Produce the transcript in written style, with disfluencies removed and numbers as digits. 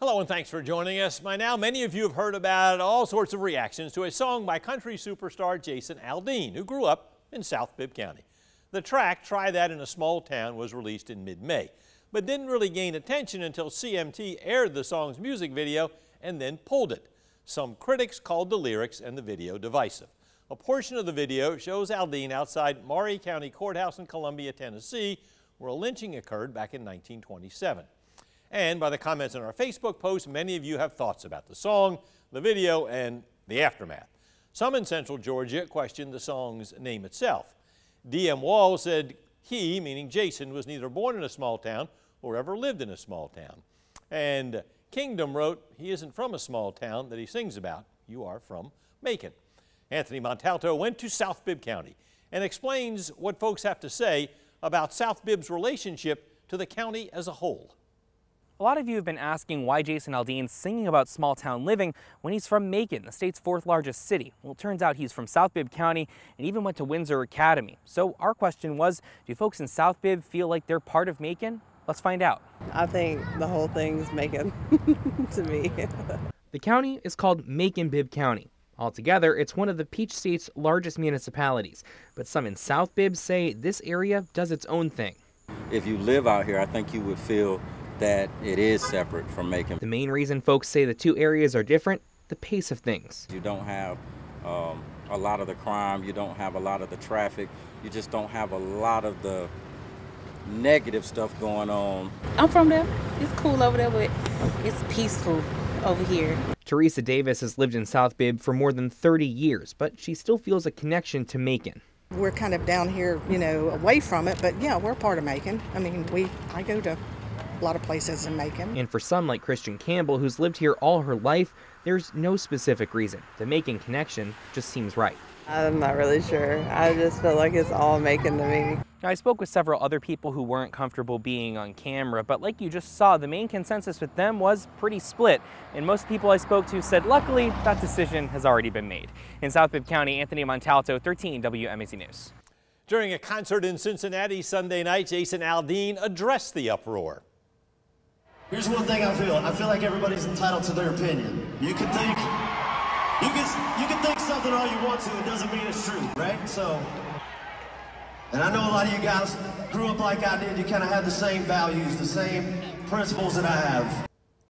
Hello and thanks for joining us. By now, many of you have heard about all sorts of reactions to a song by country superstar Jason Aldean, who grew up in South Bibb County. The track, Try That in a Small Town, was released in mid-May, but didn't really gain attention until CMT aired the song's music video and then pulled it. Some critics called the lyrics and the video divisive. A portion of the video shows Aldean outside Maury County Courthouse in Columbia, Tennessee, where a lynching occurred back in 1927. And by the comments in our Facebook post, many of you have thoughts about the song, the video, and the aftermath. Some in Central Georgia questioned the song's name itself. DM Wall said he, meaning Jason, was neither born in a small town or ever lived in a small town. And Kingdom wrote, he isn't from a small town that he sings about. You are from Macon. Anthony Montalto went to South Bibb County and explains what folks have to say about South Bibb's relationship to the county as a whole. A lot of you have been asking why Jason Aldean's singing about small town living when he's from Macon, the state's fourth largest city. Well, it turns out he's from South Bibb County and even went to Windsor Academy. So our question was, do folks in South Bibb feel like they're part of Macon? Let's find out. I think the whole thing is Macon to me. The county is called Macon-Bibb County. Altogether, it's one of the Peach State's largest municipalities, but some in South Bibb say this area does its own thing. If you live out here, I think you would feel that it is separate from Macon. The main reason folks say the two areas are different, the pace of things. You don't have a lot of the crime, you don't have a lot of the traffic, you just don't have a lot of the negative stuff going on. I'm from there. It's cool over there, but it's peaceful over here. Teresa Davis has lived in South Bibb for more than 30 years, but she still feels a connection to Macon. We're kind of down here, you know, away from it, but yeah, we're part of Macon. I mean, I go to a lot of places in Macon. And for some like Christian Campbell, who's lived here all her life, there's no specific reason. The Macon connection just seems right. I'm not really sure. I just feel like it's all Macon to me. Now, I spoke with several other people who weren't comfortable being on camera, but like you just saw, the main consensus with them was pretty split. And most people I spoke to said, luckily, that decision has already been made. In South Bibb County, Anthony Montalto, 13 WMAC News. During a concert in Cincinnati Sunday night, Jason Aldean addressed the uproar. Here's one thing I feel like everybody's entitled to their opinion. You can think something all you want to, it doesn't mean it's true, right? So, and I know a lot of you guys grew up like I did, you kind of have the same values, the same principles that I have.